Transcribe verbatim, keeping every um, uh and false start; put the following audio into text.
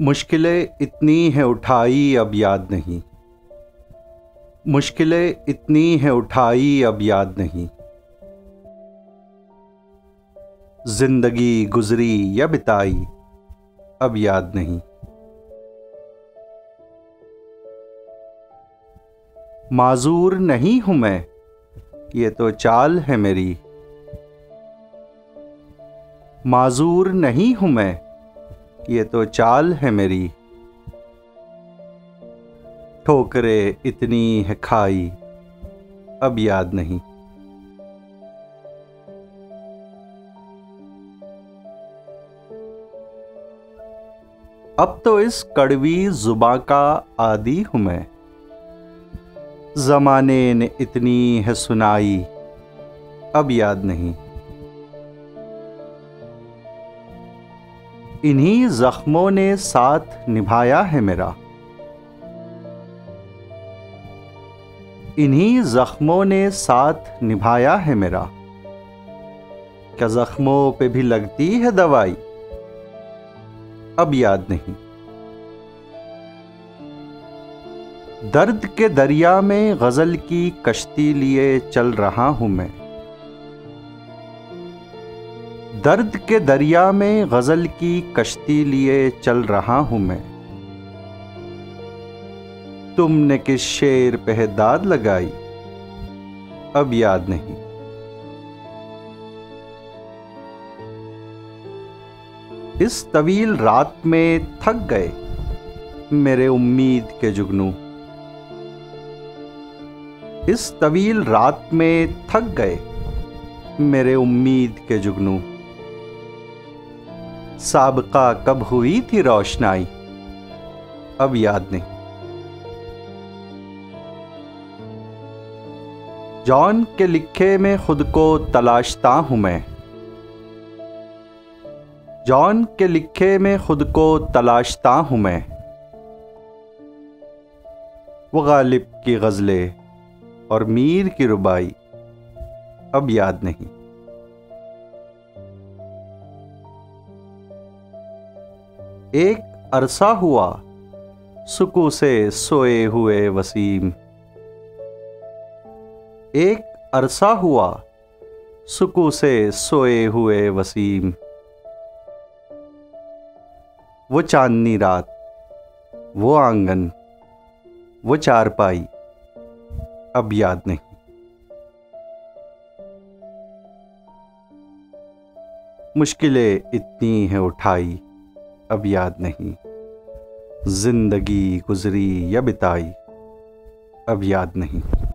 मुश्किलें इतनी हैं उठाई अब याद नहीं, मुश्किलें इतनी हैं उठाई अब याद नहीं। जिंदगी गुजरी या बिताई अब याद नहीं। माजूर नहीं हूँ मैं, ये तो चाल है मेरी। माजूर नहीं हूँ मैं, ये तो चाल है मेरी। ठोकरें इतनी है खाई अब याद नहीं। अब तो इस कड़वी जुबां का आदी हूँ मैं। ज़माने ने इतनी है सुनाई अब याद नहीं। इन्हीं जख्मों ने साथ निभाया है मेरा। इन्हीं जख्मों ने साथ निभाया है मेरा। क्या जख्मों पे भी लगती है दवाई अब याद नहीं। दर्द के दरिया में गज़ल की कश्ती लिए चल रहा हूँ मैं। दर्द के दरिया में गज़ल की कश्ती लिए चल रहा हूँ मैं। तुमने किस शेर पे दाद लगाई अब याद नहीं। इस तवील रात में थक गए मेरे उम्मीद के जुगनू। इस तवील रात में थक गए मेरे उम्मीद के जुगनू। साबका कब हुई थी रोशनाई अब याद नहीं। जॉन के लिखे में खुद को तलाशता हूँ मैं। जॉन के लिखे में खुद को तलाशता हूँ मैं। वो गालिब की गज़लें और मीर की रुबाई अब याद नहीं। एक अरसा हुआ सुकून से सोए हुए वसीम। एक अरसा हुआ सुकून से सोए हुए वसीम। वो चांदनी रात, वो आंगन, वो चारपाई अब याद नहीं। मुश्किलें इतनी हैं उठाई अब याद नहीं। जिंदगी गुजरी या बिताई अब याद नहीं।